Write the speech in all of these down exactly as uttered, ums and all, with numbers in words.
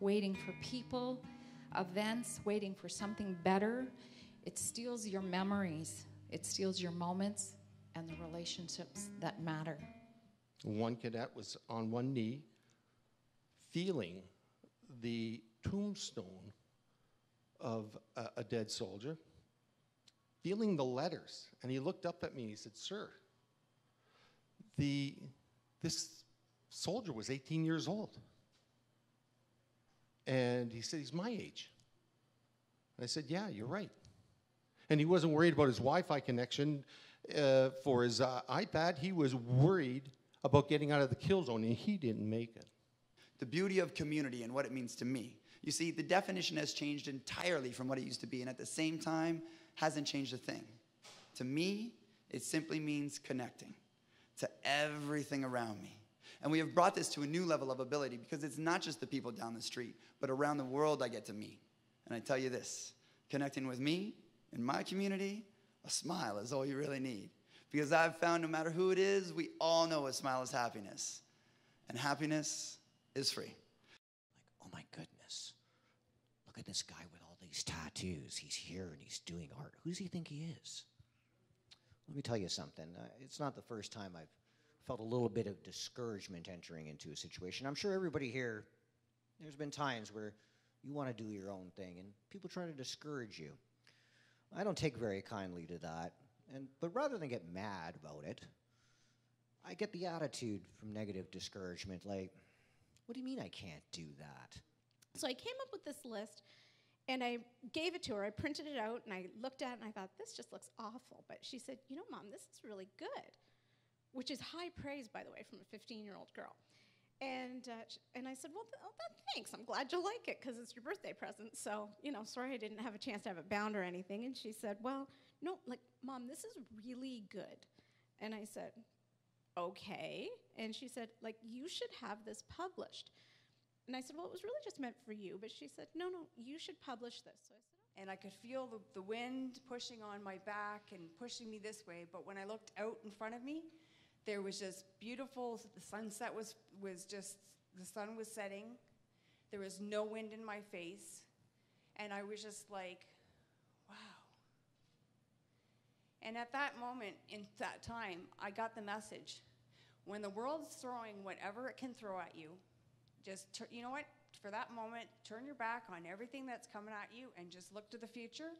waiting for people, events, waiting for something better. It steals your memories. It steals your moments and the relationships that matter. One cadet was on one knee, feeling the tombstone of a, a dead soldier, feeling the letters. And he looked up at me and he said, "Sir, the, this soldier was eighteen years old." And he said, "He's my age." And I said, "Yeah, you're right." And he wasn't worried about his Wi-Fi connection uh, for his uh, iPad. He was worried about getting out of the kill zone, and he didn't make it. The beauty of community and what it means to me. You see, the definition has changed entirely from what it used to be, and at the same time, hasn't changed a thing. To me, it simply means connecting to everything around me. And we have brought this to a new level of ability, because it's not just the people down the street, but around the world I get to meet. And I tell you this, connecting with me, in my community, a smile is all you really need. Because I've found no matter who it is, we all know a smile is happiness. And happiness is free. Like, oh my goodness, look at this guy with all these tattoos. He's here and he's doing art. Who does he think he is? Let me tell you something. Uh, it's not the first time I've felt a little bit of discouragement entering into a situation. I'm sure everybody here, there's been times where you want to do your own thing and people try to discourage you. I don't take very kindly to that, and but rather than get mad about it, I get the attitude from negative discouragement, like, what do you mean I can't do that? So I came up with this list, and I gave it to her. I printed it out, and I looked at it, and I thought, this just looks awful. But she said, "You know, Mom, this is really good," which is high praise, by the way, from a fifteen-year-old girl. And, uh, sh and I said, well, th oh, thanks. I'm glad you like it, because it's your birthday present. So, you know, sorry I didn't have a chance to have it bound or anything. And she said, well, no, like, Mom, this is really good. And I said, okay. And she said, like, you should have this published. And I said, well, it was really just meant for you. But she said, no, no, you should publish this. So I said, okay. And I could feel the, the wind pushing on my back and pushing me this way. But when I looked out in front of me, there was just beautiful, the sunset was, was just, the sun was setting. There was no wind in my face. And I was just like, wow. And at that moment, in that time, I got the message. When the world's throwing whatever it can throw at you, just, you know what, for that moment, turn your back on everything that's coming at you and just look to the future.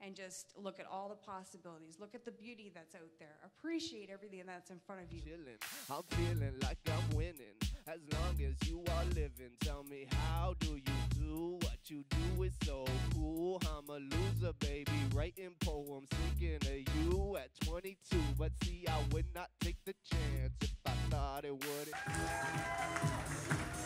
And just look at all the possibilities. Look at the beauty that's out there. Appreciate everything that's in front of you. Chillin', I'm feeling like I'm winning. As long as you are living, tell me how do you do what you do is so cool. I'm a loser, baby, writing poems, thinking of you at twenty-two. But see, I would not take the chance if I thought it wouldn't.